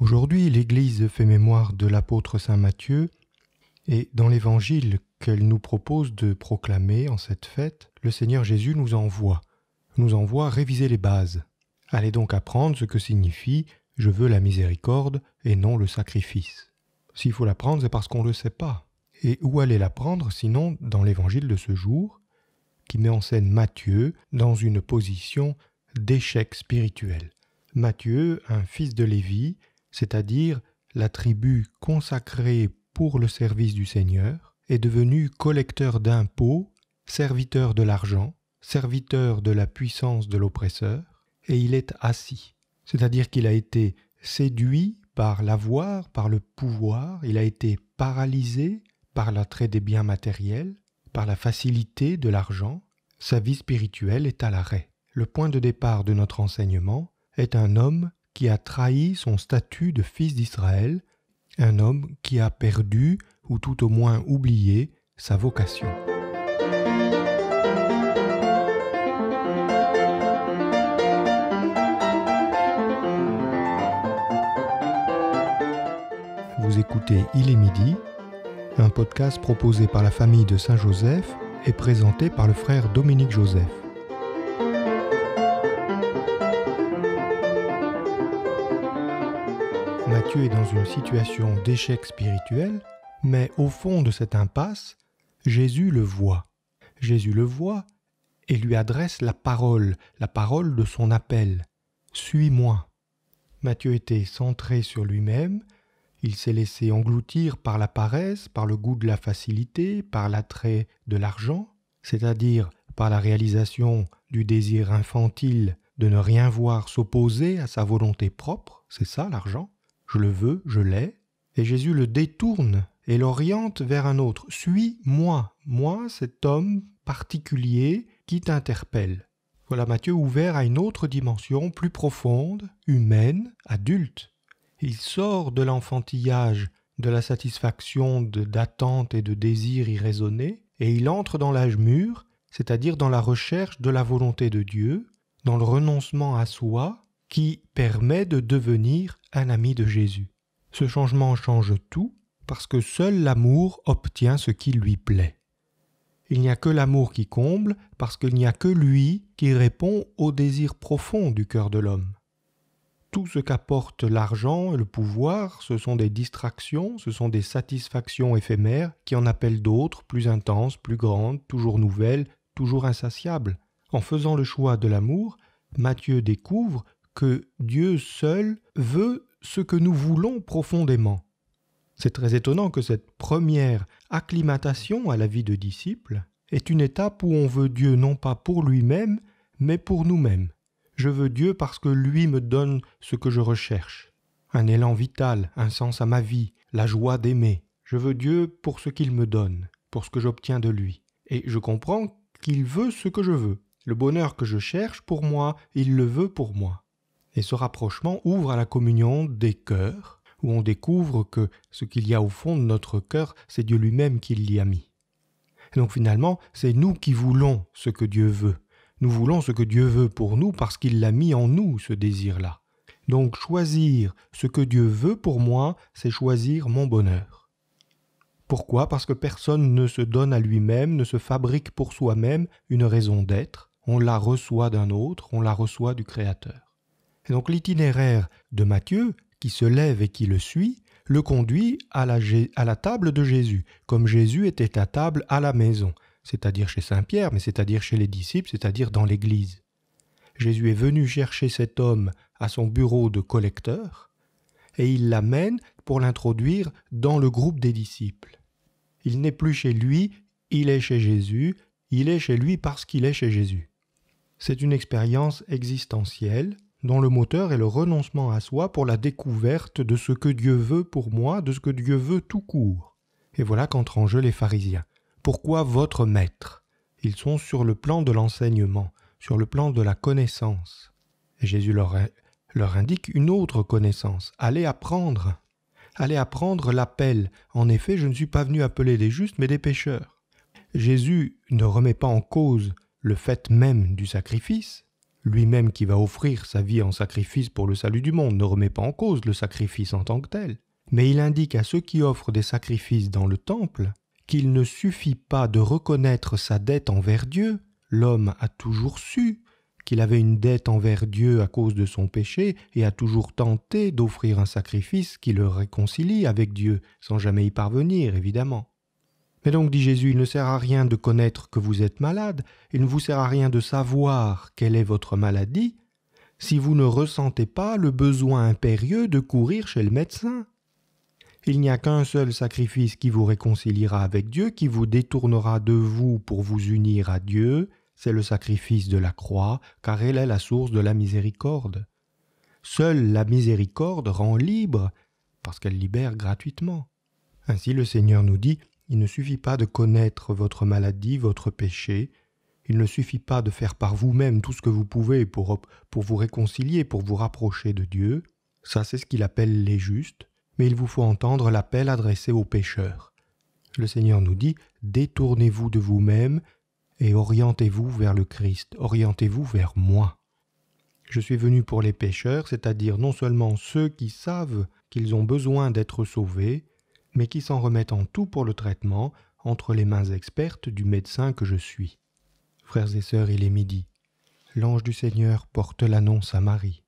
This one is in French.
Aujourd'hui, l'Église fait mémoire de l'apôtre saint Matthieu, et dans l'Évangile qu'elle nous propose de proclamer en cette fête, le Seigneur Jésus nous envoie réviser les bases. Allez donc apprendre ce que signifie « je veux la miséricorde et non le sacrifice ». S'il faut l'apprendre, c'est parce qu'on ne le sait pas. Et où aller l'apprendre sinon dans l'Évangile de ce jour, qui met en scène Matthieu dans une position d'échec spirituel. Matthieu, un fils de Lévi, c'est-à-dire la tribu consacrée pour le service du Seigneur, est devenu collecteur d'impôts, serviteur de l'argent, serviteur de la puissance de l'oppresseur, et il est assis. C'est-à-dire qu'il a été séduit par l'avoir, par le pouvoir, il a été paralysé par l'attrait des biens matériels, par la facilité de l'argent, sa vie spirituelle est à l'arrêt. Le point de départ de notre enseignement est un homme qui a trahi son statut de fils d'Israël, un homme qui a perdu, ou tout au moins oublié, sa vocation. Vous écoutez Il est midi, un podcast proposé par la famille de Saint Joseph et présenté par le frère Dominique Joseph. Matthieu est dans une situation d'échec spirituel, mais au fond de cette impasse, Jésus le voit. Jésus le voit et lui adresse la parole de son appel. « Suis-moi ». Matthieu était centré sur lui-même, il s'est laissé engloutir par la paresse, par le goût de la facilité, par l'attrait de l'argent, c'est-à-dire par la réalisation du désir infantile de ne rien voir s'opposer à sa volonté propre, c'est ça l'argent. Je le veux, je l'ai. Et Jésus le détourne et l'oriente vers un autre. Suis-moi, moi cet homme particulier qui t'interpelle. Voilà Matthieu ouvert à une autre dimension plus profonde, humaine, adulte. Il sort de l'enfantillage, de la satisfaction d'attente et de désir irraisonné, et il entre dans l'âge mûr, c'est-à-dire dans la recherche de la volonté de Dieu, dans le renoncement à soi, qui permet de devenir un ami de Jésus. Ce changement change tout, parce que seul l'amour obtient ce qui lui plaît. Il n'y a que l'amour qui comble, parce qu'il n'y a que lui qui répond aux désirs profonds du cœur de l'homme. Tout ce qu'apporte l'argent et le pouvoir, ce sont des distractions, ce sont des satisfactions éphémères qui en appellent d'autres, plus intenses, plus grandes, toujours nouvelles, toujours insatiables. En faisant le choix de l'amour, Matthieu découvre que Dieu seul veut ce que nous voulons profondément. C'est très étonnant que cette première acclimatation à la vie de disciple est une étape où on veut Dieu non pas pour lui-même, mais pour nous-mêmes. Je veux Dieu parce que lui me donne ce que je recherche. Un élan vital, un sens à ma vie, la joie d'aimer. Je veux Dieu pour ce qu'il me donne, pour ce que j'obtiens de lui. Et je comprends qu'il veut ce que je veux. Le bonheur que je cherche pour moi, il le veut pour moi. Et ce rapprochement ouvre à la communion des cœurs, où on découvre que ce qu'il y a au fond de notre cœur, c'est Dieu lui-même qui l'y a mis. Et donc finalement, c'est nous qui voulons ce que Dieu veut. Nous voulons ce que Dieu veut pour nous parce qu'il l'a mis en nous, ce désir-là. Donc choisir ce que Dieu veut pour moi, c'est choisir mon bonheur. Pourquoi ? Parce que personne ne se donne à lui-même, ne se fabrique pour soi-même une raison d'être. On la reçoit d'un autre, on la reçoit du Créateur. Et donc l'itinéraire de Matthieu, qui se lève et qui le suit, le conduit à la table de Jésus, comme Jésus était à table à la maison. C'est-à-dire chez Saint-Pierre, mais c'est-à-dire chez les disciples, c'est-à-dire dans l'Église. Jésus est venu chercher cet homme à son bureau de collecteur et il l'amène pour l'introduire dans le groupe des disciples. Il n'est plus chez lui, il est chez Jésus, il est chez lui parce qu'il est chez Jésus. C'est une expérience existentielle dont le moteur est le renoncement à soi pour la découverte de ce que Dieu veut pour moi, de ce que Dieu veut tout court. Et voilà qu'entrent en jeu les pharisiens. Pourquoi votre maître ? Ils sont sur le plan de l'enseignement, sur le plan de la connaissance. Et Jésus leur indique une autre connaissance. Allez apprendre l'appel. En effet, je ne suis pas venu appeler des justes, mais des pécheurs. Jésus ne remet pas en cause le fait même du sacrifice. lui-même qui va offrir sa vie en sacrifice pour le salut du monde, ne remet pas en cause le sacrifice en tant que tel. Mais il indique à ceux qui offrent des sacrifices dans le temple qu'il ne suffit pas de reconnaître sa dette envers Dieu. L'homme a toujours su qu'il avait une dette envers Dieu à cause de son péché et a toujours tenté d'offrir un sacrifice qui le réconcilie avec Dieu, sans jamais y parvenir, évidemment. Mais donc, dit Jésus, il ne sert à rien de connaître que vous êtes malade, il ne vous sert à rien de savoir quelle est votre maladie, si vous ne ressentez pas le besoin impérieux de courir chez le médecin. Il n'y a qu'un seul sacrifice qui vous réconciliera avec Dieu, qui vous détournera de vous pour vous unir à Dieu, c'est le sacrifice de la croix, car elle est la source de la miséricorde. Seule la miséricorde rend libre, parce qu'elle libère gratuitement. Ainsi le Seigneur nous dit, il ne suffit pas de connaître votre maladie, votre péché, il ne suffit pas de faire par vous-même tout ce que vous pouvez pour vous réconcilier, pour vous rapprocher de Dieu, ça c'est ce qu'il appelle les justes. Mais il vous faut entendre l'appel adressé aux pécheurs. Le Seigneur nous dit « Détournez-vous de vous-même et orientez-vous vers le Christ, orientez-vous vers moi. Je suis venu pour les pécheurs, c'est-à-dire non seulement ceux qui savent qu'ils ont besoin d'être sauvés, mais qui s'en remettent en tout pour le traitement entre les mains expertes du médecin que je suis. » Frères et sœurs, il est midi. L'ange du Seigneur porte l'annonce à Marie.